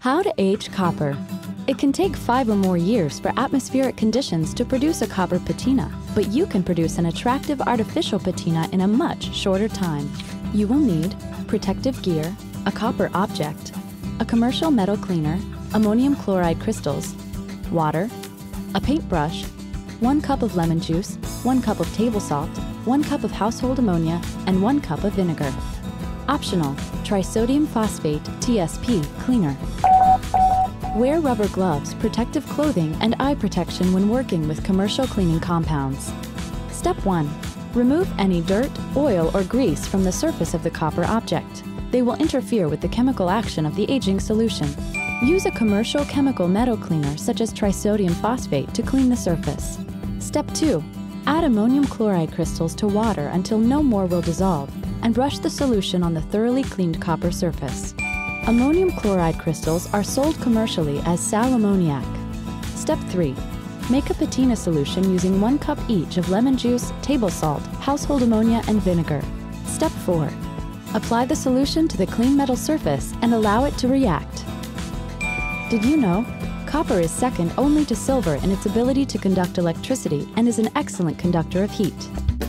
How to age copper. It can take 5 or more years for atmospheric conditions to produce a copper patina, but you can produce an attractive artificial patina in a much shorter time. You will need protective gear, a copper object, a commercial metal cleaner, ammonium chloride crystals, water, a paintbrush, 1 cup of lemon juice, 1 cup of table salt, 1 cup of household ammonia, and 1 cup of vinegar. Optional, trisodium phosphate (TSP) cleaner. Wear rubber gloves, protective clothing, and eye protection when working with commercial cleaning compounds. Step 1. Remove any dirt, oil, or grease from the surface of the copper object. They will interfere with the chemical action of the aging solution. Use a commercial chemical metal cleaner such as trisodium phosphate to clean the surface. Step 2. Add ammonium chloride crystals to water until no more will dissolve, and brush the solution on the thoroughly cleaned copper surface. Ammonium chloride crystals are sold commercially as sal ammoniac. Step 3. Make a patina solution using 1 cup each of lemon juice, table salt, household ammonia, and vinegar. Step 4. Apply the solution to the clean metal surface and allow it to react. Did you know? Copper is second only to silver in its ability to conduct electricity and is an excellent conductor of heat.